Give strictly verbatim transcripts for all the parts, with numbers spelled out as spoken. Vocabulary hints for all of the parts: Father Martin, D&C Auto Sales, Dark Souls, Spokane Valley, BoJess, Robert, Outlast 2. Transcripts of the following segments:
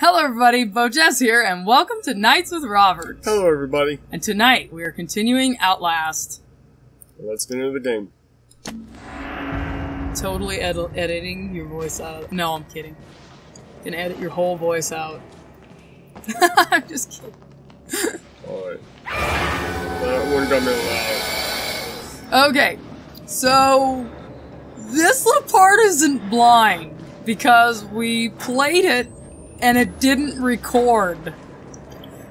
Hello everybody, BoJess here, and welcome to Nights with Robert. Hello everybody. And tonight, we are continuing Outlast. Let's get into the game. Totally ed editing your voice out. No, I'm kidding. You can edit your whole voice out. I'm just kidding. Alright. That one got me loud. Okay, so this little part isn't blind, because we played it and it didn't record.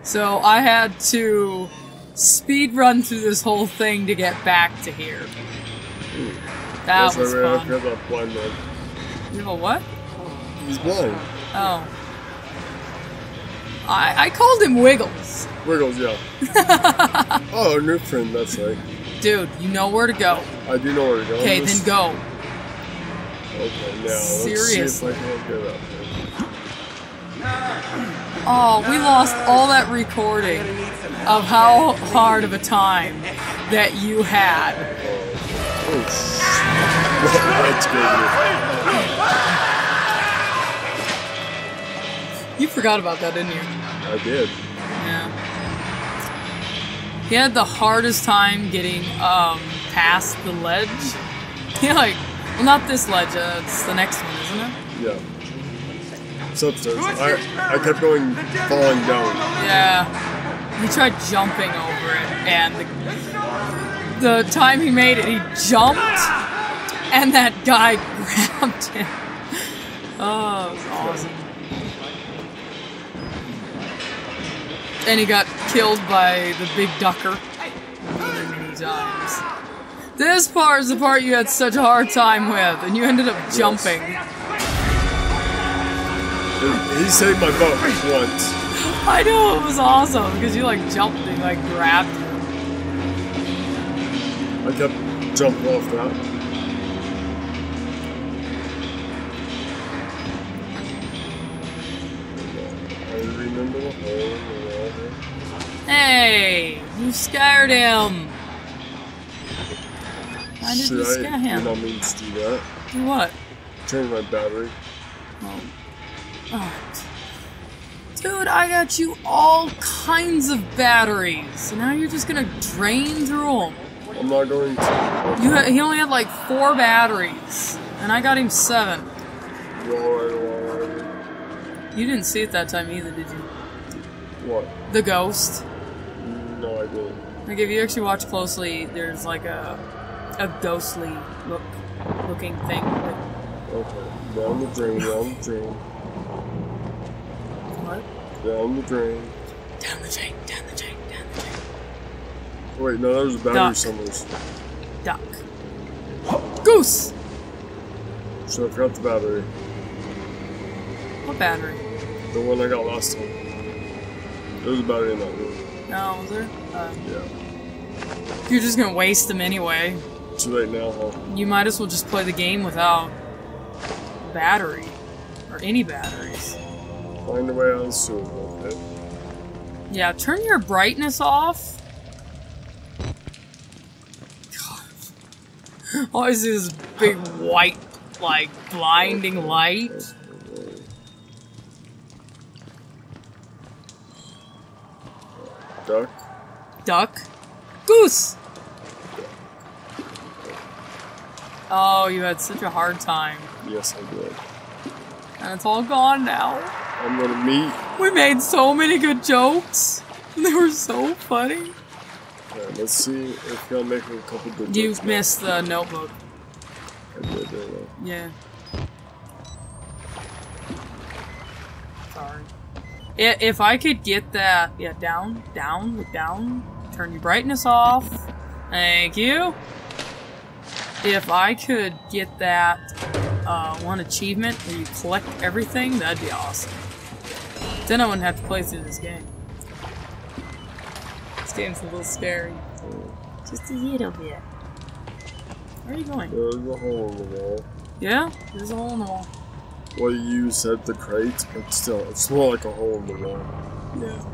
So I had to speed run through this whole thing to get back to here. Ooh. That yes, was I fun. I have a blind man. You have a what? He's blind. Oh. I I called him Wiggles. Wiggles, yeah. Oh, a new friend, that's right. Dude, you know where to go. I do know where to go. Okay, then just go. Okay, now let's Seriously. see if I can get up there. Oh, we lost all that recording of how hard of a time that you had. That's good. You forgot about that, didn't you? I did. Yeah. He had the hardest time getting um, past the ledge. Yeah, like, well, not this ledge. Uh, it's the next one, isn't it? Yeah. Upstairs. I, I kept going, falling down. Yeah. He tried jumping over it, and the, the time he made it, he jumped, and that guy grabbed him. Oh, it was awesome. And he got killed by the big ducker. Many, many times. This part is the part you had such a hard time with, and you ended up jumping. Yes. He saved my boat once. I know, it was awesome, because you like jumped and like grabbed him. I kept jumping off that. I remember the whole Hey! You scared him! Why did Should you scare I, him? I did not mean to do that. Do what? Change my battery. Oh. Oh. Dude, I got you all kinds of batteries, and now you're just gonna drain through them. I'm not going to. You ha he only had like four batteries, and I got him seven. Lord, Lord. You didn't see it that time either, did you? What? The ghost. No, I didn't. Like, if you actually watch closely, there's like a a ghostly look looking thing. Okay, down the drain, down the drain. Down the drain. Down the drain, down the drain, down the drain. Wait, no, that was a battery somewhere. Duck. Goose! So I forgot the battery. What battery? The one I got last time. There was a battery in that room. No, was there? Uh, yeah. You're just gonna waste them anyway. Too late now, huh? You might as well just play the game without battery. Or any batteries. Find a way out of sewer, okay? Yeah, turn your brightness off. God. Always this big white, like, blinding light. Duck. Duck. Goose! Oh, you had such a hard time. Yes, I did. And it's all gone now. I'm gonna meet. We made so many good jokes. They were so funny. Alright, let's see if I'll make a couple good you jokes. You missed now. the notebook. I did, I know. Yeah. Sorry. If I could get that. Yeah, down, down, down. Turn your brightness off. Thank you. If I could get that. Uh, one achievement where you collect everything, that'd be awesome. Then I wouldn't have to play through this game. This game's a little scary. Just a little bit. Where are you going? There's a hole in the wall. Yeah? There's a hole in the wall. Well, you said the crates, but still, it's more like a hole in the wall. Yeah.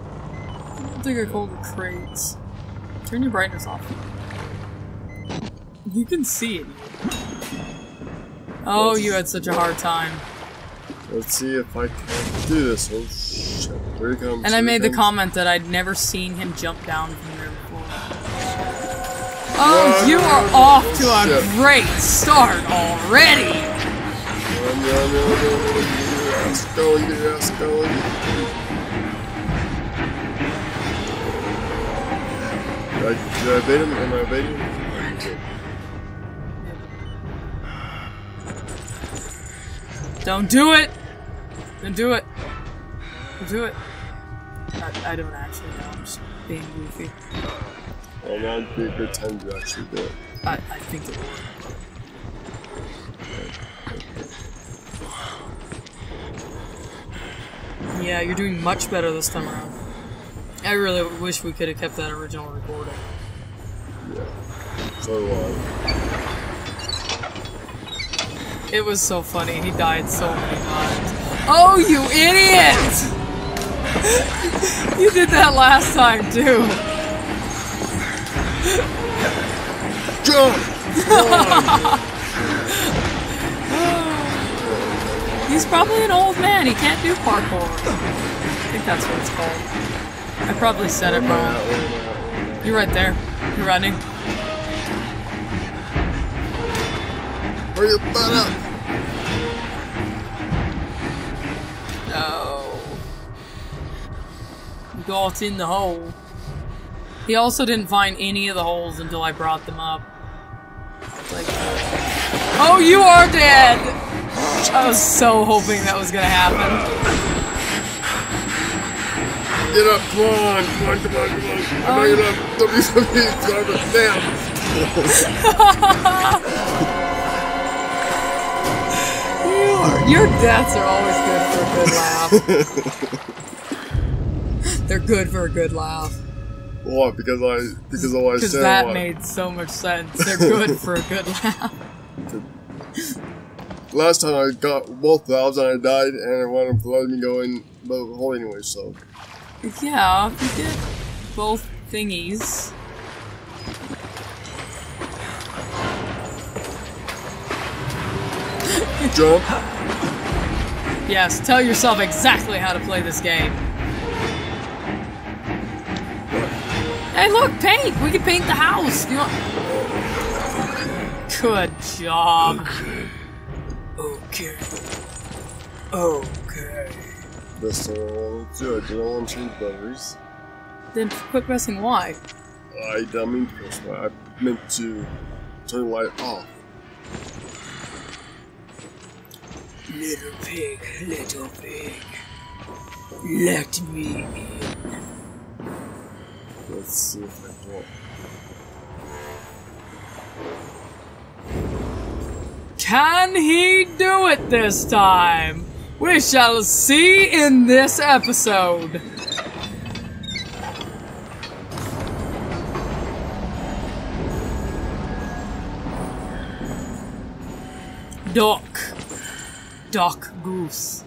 I don't think I called the crates. Turn your brightness off. You can see it. Oh, you had such a hard time. Let's see if I can do this. Oh shit, here he comes. And I made the comment that I'd never seen him jump down from there before. Oh, you are off to a great start already! Let's go, let's go. Did I, did I bait him? Am I baiting him? Don't do it! Don't do it! Don't do it! I, I don't actually know, I'm just being goofy. Well, now would be a good time to actually do it. I, I think it will. Yeah, you're doing much better this time around. I really wish we could have kept that original recording. Yeah. So, uh... it was so funny, he died so many times. Oh, you idiot! You did that last time, too. He's probably an old man, he can't do parkour. I think that's what it's called. I probably said it wrong. You're right there. You're running. Hurry your butt up! No. Got in the hole. He also didn't find any of the holes until I brought them up. Like, oh, you are dead! I was so hoping that was gonna happen. Get up, come on, come on, come on, come on. Come on, get up. Don't be so easy, damn. Your deaths are always good for a good laugh. They're good for a good laugh. What? Because I because all I said. Because that what? Made so much sense. They're good for a good laugh. Last time I got both valves and I died, and I wanted to let me go in the hole anyway. So. Yeah, if you get both thingies. Jump. Yes, tell yourself exactly how to play this game. Hey, look, paint! We can paint the house! You want... Good job. Okay. Okay. That's all I do. I don't want to change batteries. Then quit pressing Y. I don't mean to press Y. I meant to turn the light off. Little pig, little pig, let me in. Let's see if I can. Can he do it this time? We shall see in this episode. Doc. Doc Goose.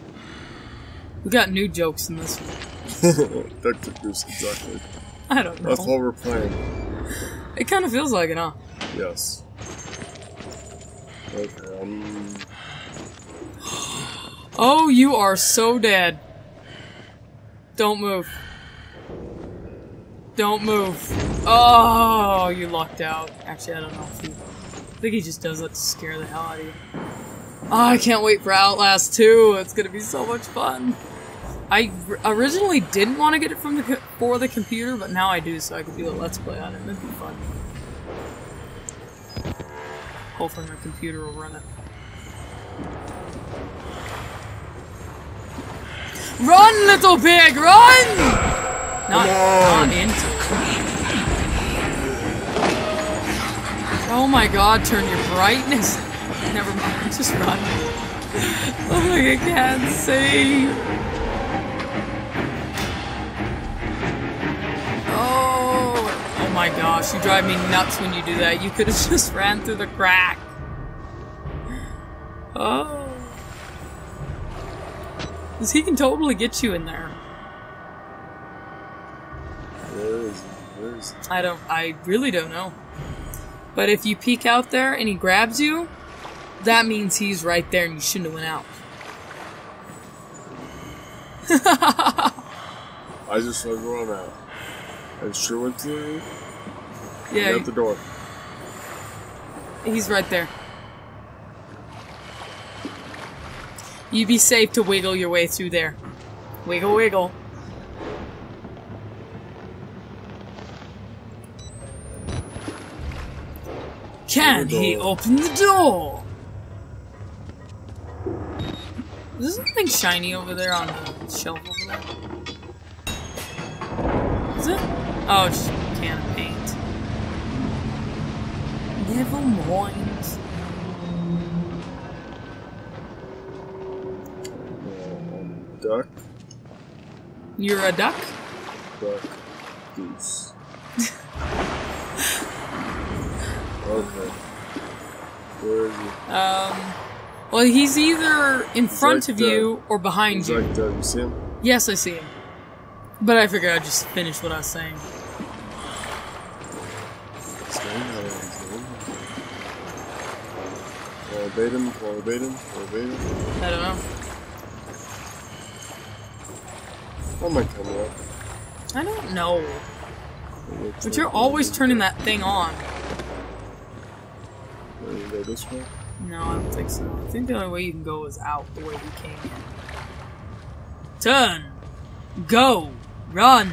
We got new jokes in this one. Doc Goose, exactly. I don't know. That's what we're playing. It kind of feels like it, huh? Yes. Okay, um... oh, you are so dead. Don't move. Don't move. Oh, you lucked out. Actually, I don't know if he... I think he just does that to scare the hell out of you. Oh, I can't wait for Outlast two. It's gonna be so much fun. I originally didn't want to get it from the for the computer, but now I do, so I can do a Let's Play on it. It'd be fun. Hopefully my computer will run it. Run, little pig, run! Not, not into it. Oh my god, turn your brightness. Never mind, just run. Oh look, I can't see. Oh, oh my gosh, you drive me nuts when you do that. You could have just ran through the crack. Oh, because he can totally get you in there. Where is he? Where is he? I don't. I really don't know. But if you peek out there and he grabs you. That means he's right there and you shouldn't have went out. I just was run out. And she went through. Yeah. And out the door. He's right there. You'd be safe to wiggle your way through there. Wiggle, wiggle. Can he open the door? There's something shiny over there on the shelf over there. Is it? Oh, it's just a can of paint. Never mind. Uh, duck. You're a duck? Duck. Goose. Okay. Where is he? Um, well, he's either in he's front like of the, you or behind he's you. Like the, you see him? Yes, I see him. But I figured I'd just finish what I was saying. Or bait him, or bait him, or bait him. I don't know. What am I coming up? I don't know. But you're always turning that thing on. Can you go this way? No, I don't think so. I think the only way you can go is out the way we came in. Turn! Go! Run!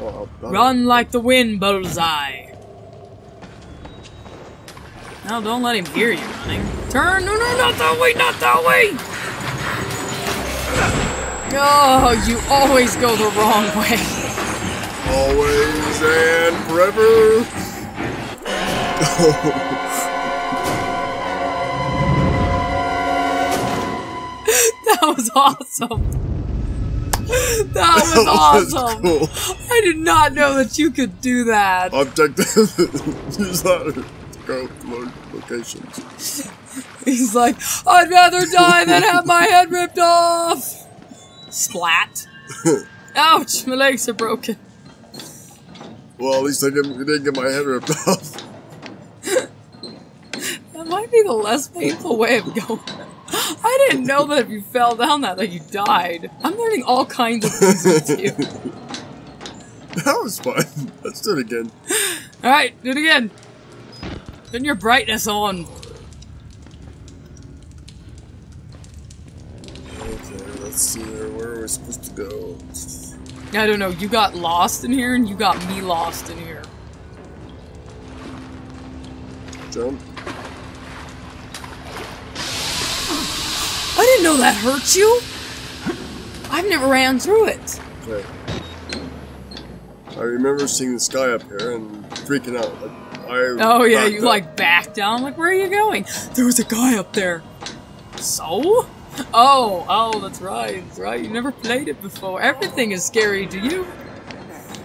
Oh, run like the wind, Bullseye! No, don't let him hear you running. Turn! No, no, not that way! Not that way! Oh, you always go the wrong way. Always and forever! That was awesome. That, that was, was awesome. Cool. I did not know that you could do that. Objective. Use that to go load locations. He's like, I'd rather die than have my head ripped off. Splat. Ouch, my legs are broken. Well, at least I didn't, didn't get my head ripped off. That might be the less painful way of going. I didn't know that if you fell down that, that you died. I'm learning all kinds of things with you. That was fun. Let's do it again. Alright, do it again. Turn your brightness on. Okay, let's see here. Where are we supposed to go? I don't know. You got lost in here, and you got me lost in here. Jump. I didn't know that hurt you. I've never ran through it. Okay. I remember seeing the sky up here and freaking out. Like, I oh yeah, you up. like backed down. Like, where are you going? There was a guy up there. So? Oh, oh, that's right, that's right. You never played it before. Everything is scary to you. Yes.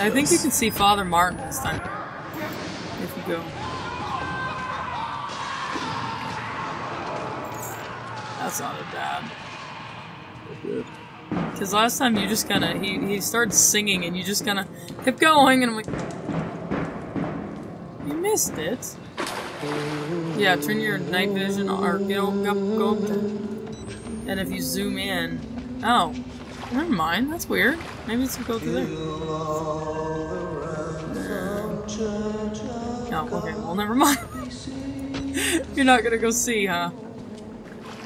I think you can see Father Martin this time. If you go. That's not a dab. Because last time you just kind of, he, he started singing and you just kind of kept going and I'm like, you missed it. Yeah, turn your night vision or go, go, go. And if you zoom in, oh, never mind, that's weird. Maybe it's go through there. No, oh, okay, well never mind. You're not gonna go see, huh?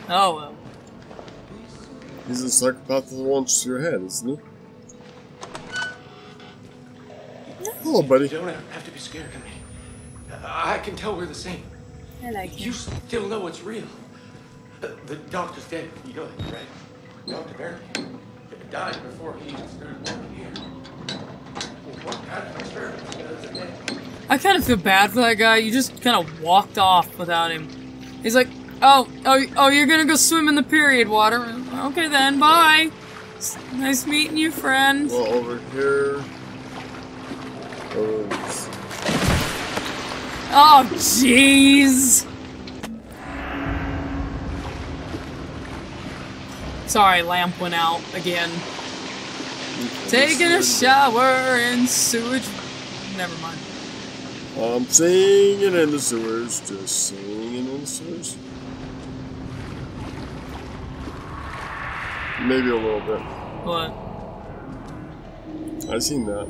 Oh well. He's a psychopath that wants your head, isn't he? Hello, buddy. You don't have to be scared of me. I can tell we're the same. I like him. You still know what's real. The doctor's dead. You know that, right? Doctor Barry died before he started working here. What kind of experiment? I kind of feel bad for that guy. You just kind of walked off without him. He's like. Oh, oh, oh, you're gonna go swim in the period water. Okay then, bye. It's nice meeting you, friend. Well, over here. Over this. Oh, jeez. Sorry, lamp went out again. Taking a shower in sewage. Never mind. I'm singing in the sewers, just singing in the sewers. Maybe a little bit. What? I've seen that.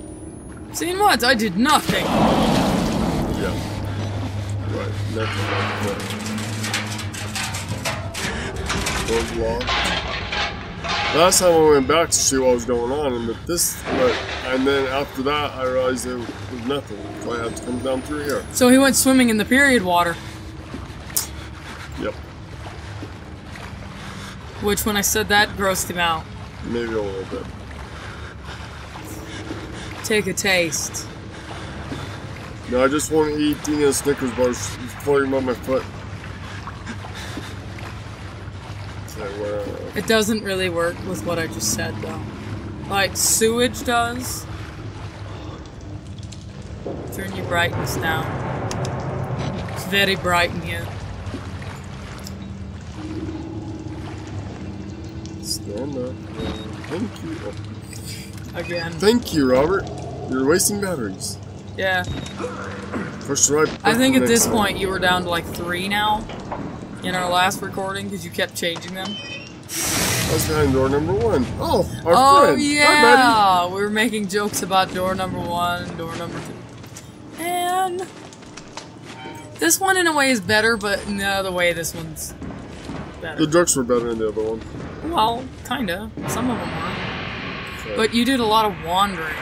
Seen what? I did nothing! Yeah. Right. Nothing like that. Those logs. Last time I went back to see what was going on, and but this, but, and then after that I realized there was nothing, so I had to come down through here. So he went swimming in the period water. Yep. Which, when I said that, grossed him out. Maybe a little bit. Take a taste. No, I just want to eat Dina's Snickers bars floating by my foot. It doesn't really work with what I just said, though. Like, sewage does. Turn your brightness down. It's very bright in here. Stand up. Thank you. Again. Thank you, Robert. You're wasting batteries. Yeah. First right. I think at this point you were down to like three now in our last recording because you kept changing them. I was behind door number one. Oh, our oh, friend. Oh yeah, we were making jokes about door number one, door number two, and this one in a way is better, but in the other way this one's better. The jokes were better than the other one. Well, kinda. Some of them were. But you did a lot of wandering.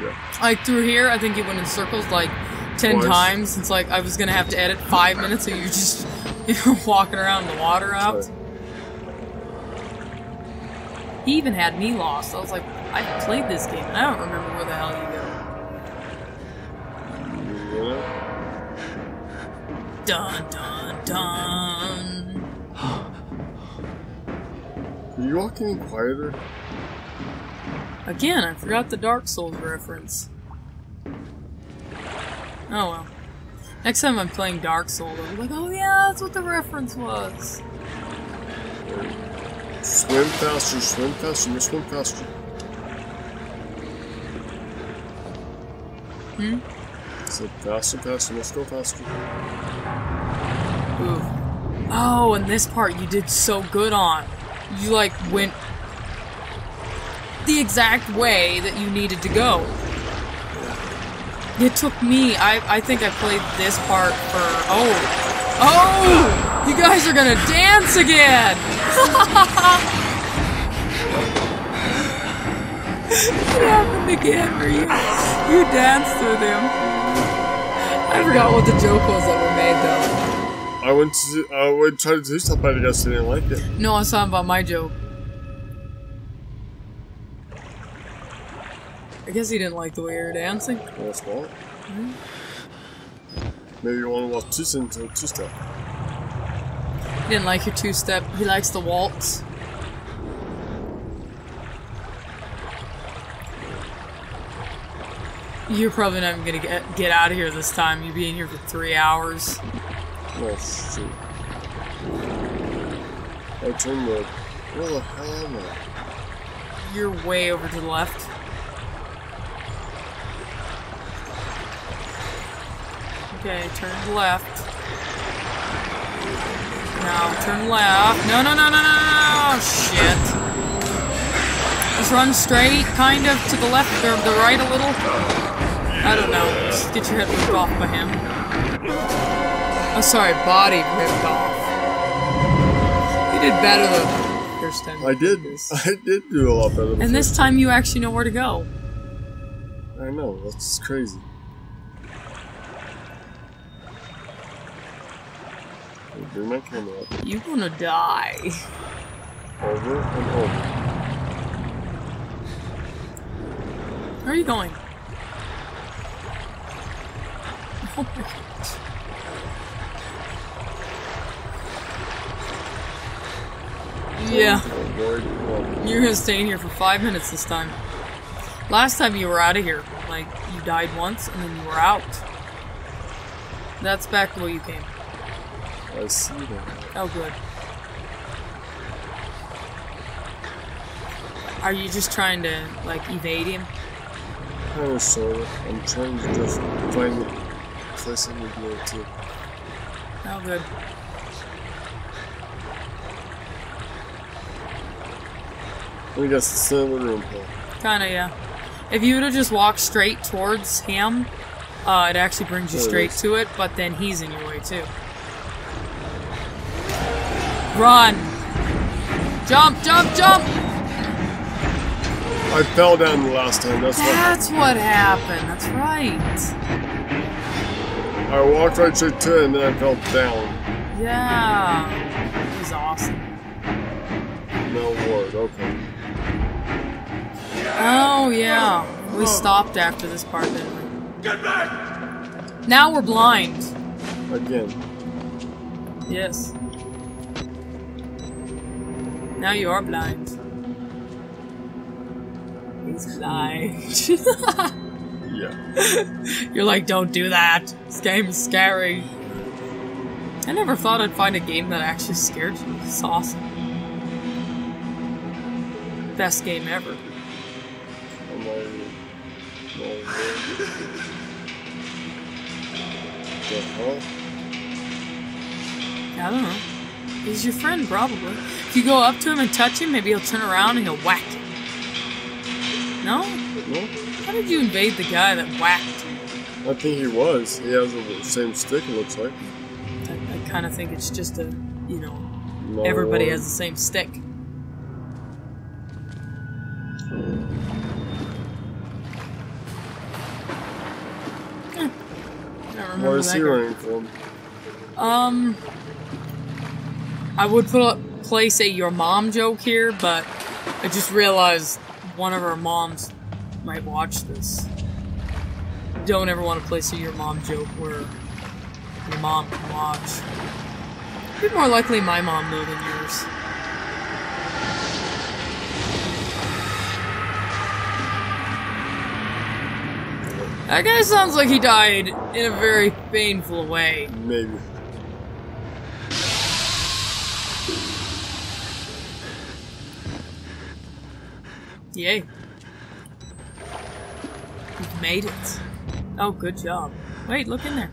Yeah. Like through here, I think you went in circles like ten Twice. times. It's like I was gonna have to edit five minutes, so you're just you know, walking around the water out. Sorry. He even had me lost. I was like, I played this game, and I don't remember where the hell you go. Yeah. Dun dun dun. Are you walking in quieter? Again, I forgot the Dark Souls reference. Oh well. Next time I'm playing Dark Souls, I'll be like, oh yeah, that's what the reference was. Swim faster, swim faster, swim faster. Hmm? So faster, faster, let's go faster. Ooh. Oh, and this part you did so good on. You like went the exact way that you needed to go. It took me, I, I think I played this part for, oh, oh, you guys are gonna dance again! It happened again where you, you danced with him. I forgot what the joke was that were made though. I went to, I would try to do something, I guess I didn't like it. No, I was talking about my joke. I guess he didn't like the way you were dancing. That's what? Mm-hmm. Maybe you want to walk two two-step. He didn't like your two-step. He likes the waltz. You're probably not even going to get get out of here this time. You'll be in here for three hours. Oh, shoot. I turned the... Where the hell am I? You're way over to the left. Okay, turn left. Now turn left. No, no, no, no, no, no! Shit. Just run straight, kind of, to the left or the right a little. I don't know. Just get your head ripped off by him. Oh, sorry, body ripped off. You did better the first time. I did. I did do a lot better. Than and this time, you actually know where to go. I know. That's crazy. Bring my camera up. You're gonna die. Over and over. Where are you going? Oh my gosh. Yeah. You're gonna stay in here for five minutes this time. Last time you were out of here. Like, you died once and then you were out. That's back where you came. I see that. Oh, good. Are you just trying to, like, evade him? Oh, sort of. I'm trying to just find the place in the door, too. Oh, good. I think that's the cinnamon room hole. Kinda, yeah. If you would've just walked straight towards him, uh, it actually brings you there straight it to it, but then he's in your way too. Run! Jump, jump, jump! I fell down the last time, that's, that's what happened. That's what happened, that's right. I walked right straight to it and then I fell down. Yeah. It was awesome. No word, okay. Oh, yeah. We stopped after this part, didn't we? Get back! Now we're blind. Again. Yes. Now you are blind. He's blind. Yeah. You're like, don't do that. This game is scary. I never thought I'd find a game that actually scared you. It's awesome. Best game ever. I don't know. He's your friend, probably. If you go up to him and touch him, maybe he'll turn around and he'll whack you. No? No. How did you invade the guy that whacked you? I think he was. He has the same stick, it looks like. I, I kind of think it's just a, you know, no everybody one. has the same stick. Hmm. I don't remember. Where is he running from? Um... I would put a, place a your mom joke here, but I just realized one of our moms might watch this. Don't ever want to place a your mom joke where your mom can watch. It'd be more likely my mom though than yours. That guy sounds like he died in a very painful way. Maybe. Yay. You've made it. Oh, good job. Wait, look in there.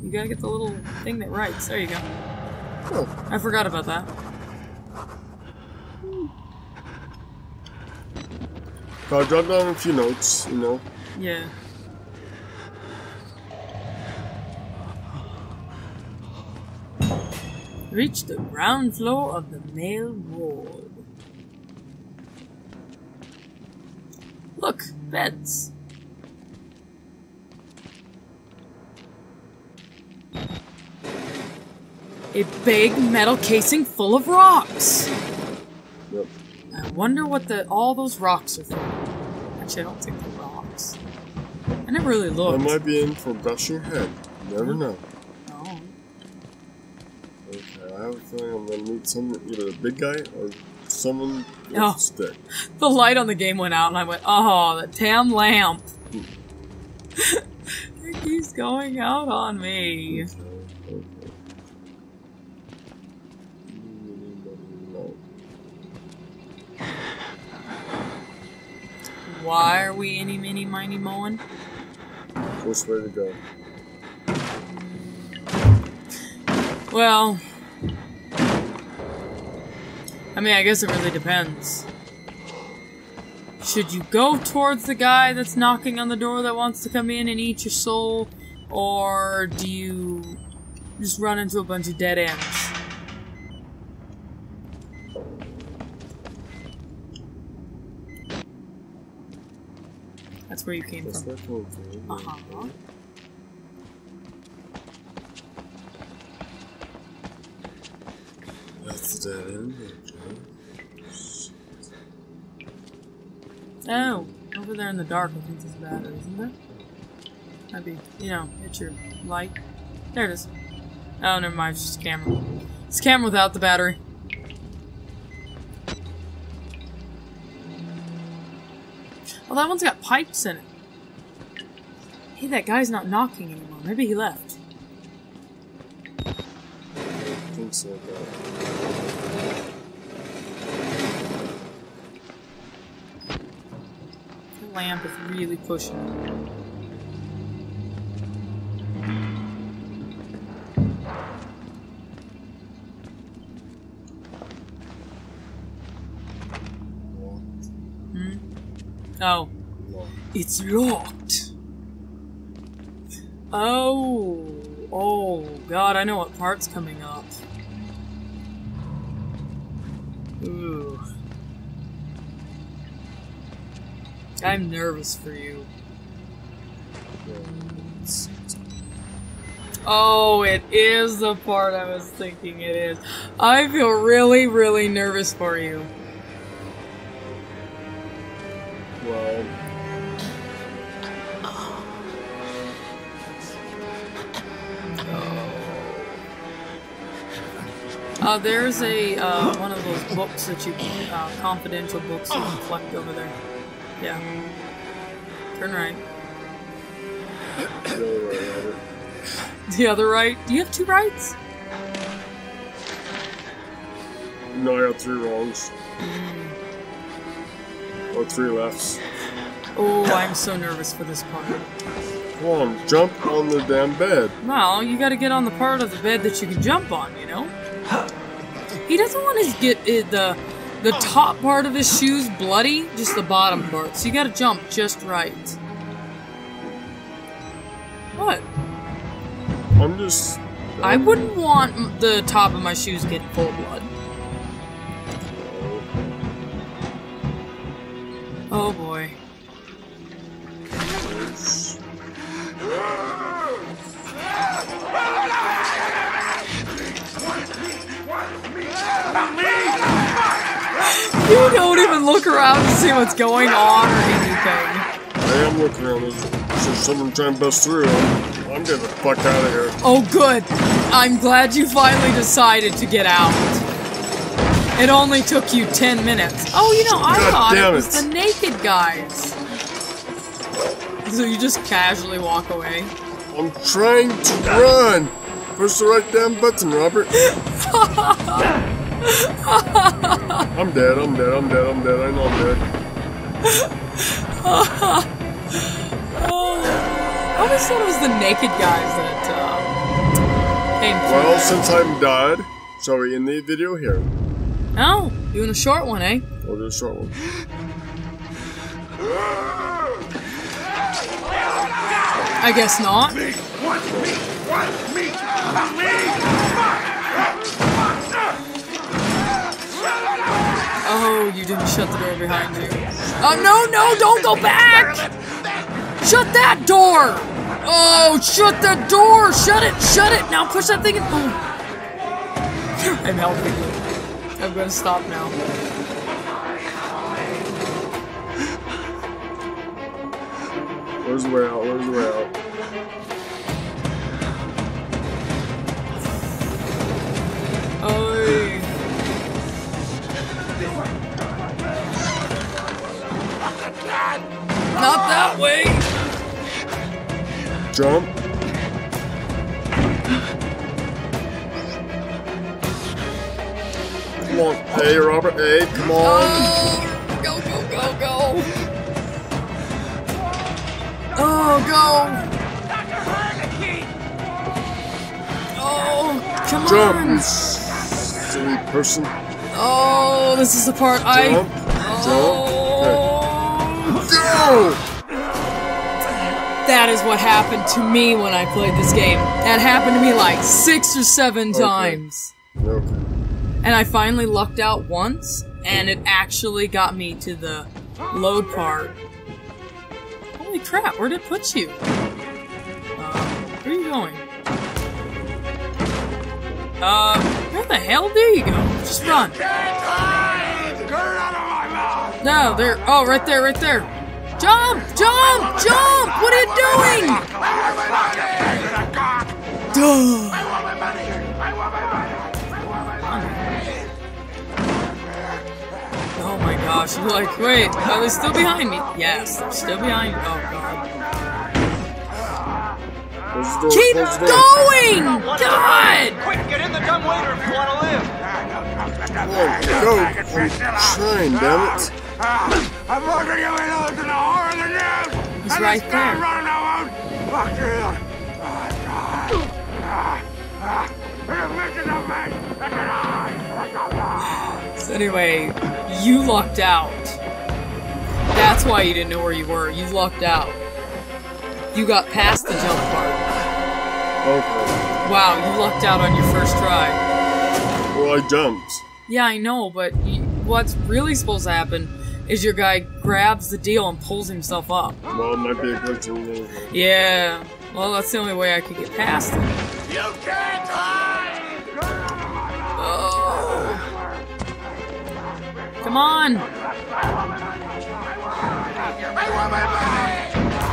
You gotta get the little thing that writes. There you go. Oh. I forgot about that. I'll jot down a few notes, you know. Yeah. Reach the ground floor of the male ward. Look, beds. A big metal casing full of rocks. Yep. I wonder what the all those rocks are for. Actually, I don't think they're rocks. I never really looked. I might be in for brushing your head. You never know. Oh. Okay, I have a feeling I'm gonna need some either a big guy or someone with oh. a stick. The light on the game went out and I went, oh, that damn lamp. It keeps going out on me. Okay, okay. No. Why are we any mini miny mowing? Which way to go? Well, I mean, I guess it really depends. Should you go towards the guy that's knocking on the door that wants to come in and eat your soul? Or do you just run into a bunch of dead ends? That's where you came from. Uh-huh. That's the dead end. Oh, over there in the dark, I think it's bad, isn't it? That'd be, you know, hit your light. There it is. Oh, never mind, it's just a camera. It's a camera without the battery. Oh, that one's got pipes in it. Hey, that guy's not knocking anymore. Maybe he left. I think so, though. Lamp is really pushing. Wow. Hmm? Oh. Locked. It's locked. Oh. Oh, God, I know what part's coming up. Ooh. I'm nervous for you. Oh, it is the part I was thinking it is. I feel really, really nervous for you. Well... Uh, there's a, uh, one of those books that you, uh, confidential books that you collect over there. Yeah. Turn right. The other right, Robert. The other right? Do you have two rights? No, I have three wrongs. Mm. Or three lefts. Oh, I'm so nervous for this part. Come on, jump on the damn bed. Well, you gotta get on the part of the bed that you can jump on, you know? He doesn't want to get uh, the the top part of his shoes bloody, just the bottom part. So you gotta jump just right. What? I'm just... I'm... I wouldn't want the top of my shoes to get full blood. Oh boy. You don't even look around to see what's going on or anything. I am looking around. There's someone trying to bust through. I'm getting the fuck out of here. Oh, good. I'm glad you finally decided to get out. It only took you ten minutes. Oh, you know, I God thought it was it. the naked guys. So you just casually walk away? I'm trying to run. Push the right damn button, Robert. I'm dead, I'm dead, I'm dead, I'm dead, I know I'm dead. Oh, I always thought it was the naked guys that uh, came through. Well, since I'm dead, shall we end the video here? Oh, doing a short one, eh? We'll do a short one. I guess not. Me, one, me, one, me, me. Oh, you didn't shut the door behind you. Oh, no, no, don't go back! Shut that door! Oh, shut the door! Shut it, shut it! Now push that thing in. Oh. I'm helping you. I'm gonna stop now. Where's the way out? Where's the way out? Oh. Not that way! Jump. Come on. Hey, Robert. Hey, come on. Oh, go, go, go, go. Oh, go. Oh, come on. Jump, you silly person. Oh, this is the part Jump. I... Jump. Oh. Okay. Go! That is what happened to me when I played this game. That happened to me like six or seven okay. times. Okay. And I finally lucked out once, and it actually got me to the load part. Holy crap, where'd it put you? Uh, where are you going? Uh, where the hell do you go? Just run. No, there. Oh, right there, right there. Jump, jump, jump! What are you doing? Duh. Oh my gosh, you're like, wait, are they still behind me? Yes, they're still behind me. Oh god. Keep going! God! Quick, get in the dumb waiter if you want to live. Whoa, go! Shine, damn it! I'm looking you in the horror in the news! He's right there. Fuck you! So anyway, you lucked out. That's why you didn't know where you were. You lucked out. You got past the jump part. Okay. Wow, you lucked out on your first try. Well, I jumped. Yeah, I know, but you, what's really supposed to happen is your guy grabs the deal and pulls himself up. Well, it might be a good thing. Yeah. Well, that's the only way I could get past him. You can't hide! Oh. Come on!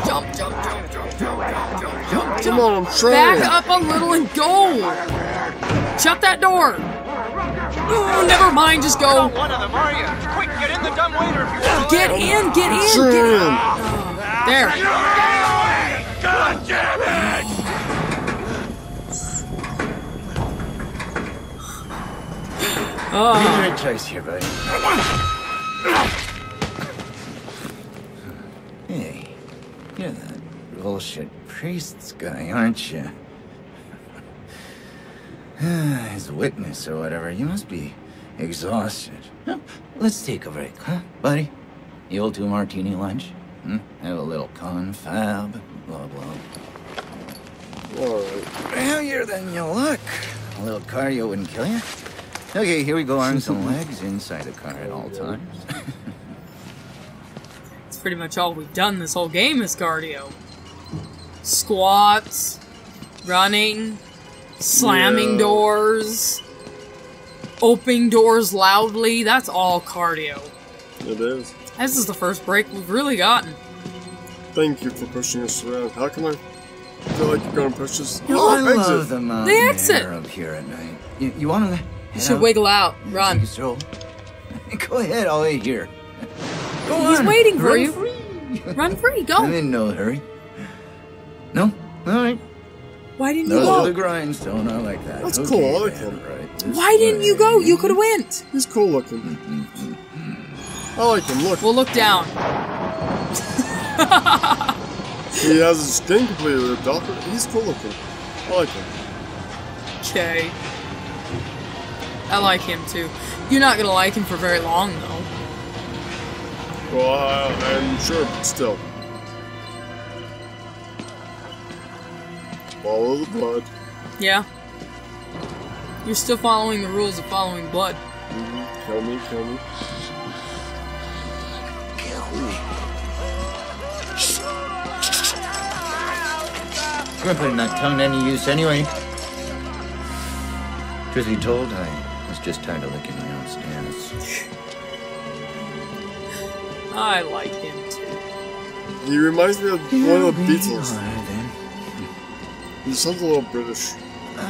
Jump, jump, jump, jump, jump, jump, jump, jump. Come on, I'm trying. Back up a little and go! Shut that door! Ooh, never mind, just go. Not one of them, are you? Quick, get in the dumb waiter if you want. Get in, get in, Jim. get in. Oh, there. Get away! God damn it! Oh. Great place here, buddy. Hey, you're that bullshit priest's guy, aren't you? His witness or whatever, you must be exhausted. Well, let's take a break, huh, buddy? The old two martini lunch? Hmm? Have a little confab, blah, blah. Alright. Happier than you look. A little cardio wouldn't kill you. Okay, here we go, arms and legs inside the car at all times. It's pretty much all we've done this whole game is cardio. Squats, running... Slamming yeah. doors, opening doors loudly, that's all cardio. It is. This is the first break we've really gotten. Thank you for pushing us around. How come I feel like you're going to push us? No, I exit. love the mountain the exit. air up here at night. You, you want to... You should out? wiggle out. Run. Go ahead, I'll wait here. Go He's on. waiting for Run you. Free. Run free, go. I'm in no hurry. No? All right. Why didn't Those you go? Those are the grindstone. I like that. That's okay, cool. I like that. Right. Why didn't you go? You could have went. He's cool looking. I like him. Look. Well, look down. He has his skin completely ripped off. He's cool looking. I like him. Okay. I like him too. You're not gonna like him for very long, though. Well, I, I'm sure, but still. Follow the blood. Yeah. You're still following the rules of following blood. Mm-hmm. Kill me, kill me. Kill me. You're putting that tongue to any use anyway. Truth be told, I was just tired of licking my own stance. I like him too. He reminds me of one of the Beatles. You sound a little British. Uh,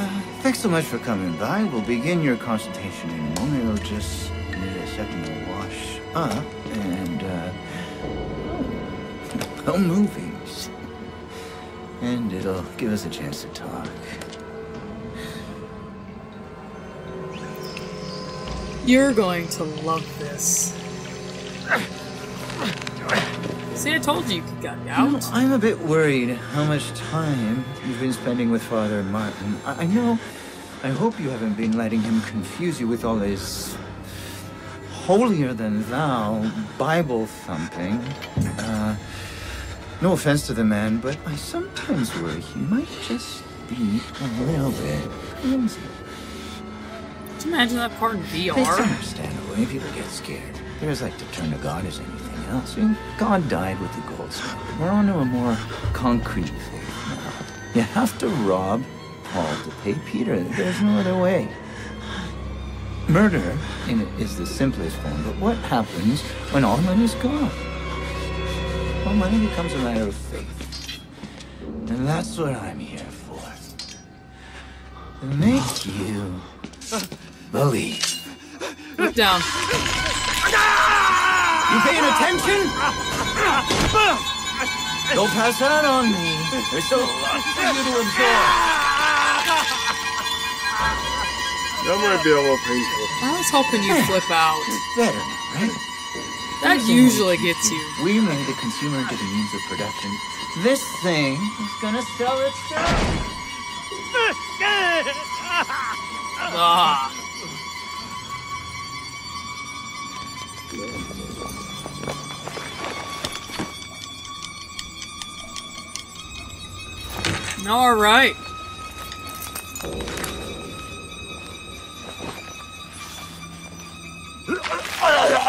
thanks so much for coming by. We'll begin your consultation in a moment. We'll just need a second to wash up and, uh, home movies. And it'll give us a chance to talk. You're going to love this. See, I told you you could get out. You know, I'm a bit worried how much time you've been spending with Father Martin. I, I know. I hope you haven't been letting him confuse you with all his holier-than-thou Bible-thumping. Uh, no offense to the man, but I sometimes worry he might just be a little bit clumsy. Could you imagine that part in V R? It's understandable. When people get scared, they just like to turn to God as anything. Else. God died with the gold standard. We're on to a more concrete faith now. You have to rob Paul to pay Peter. There's no other way. Murder in it is the simplest form, but what happens when all money is gone? All money becomes a matter of faith. And that's what I'm here for. To make you believe. Look down. You paying attention? Don't pass that on me. There's still a lot for you to absorb. That might be a little painful. I was hoping you'd flip out. It's better, right? That usually gets you. We made the consumer into the means of production. This thing is gonna sell itself. Ah. All right.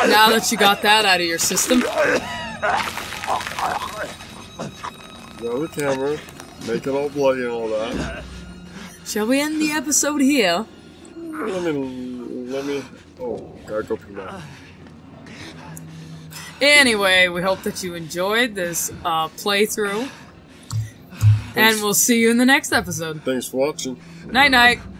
Now that you got that out of your system. Now the camera. Make it all bloody and all that. Shall we end the episode here? Let me... Let me... Oh, gotta go from there. Anyway, we hope that you enjoyed this uh, playthrough. Thanks. And we'll see you in the next episode. Thanks for watching. Night-night.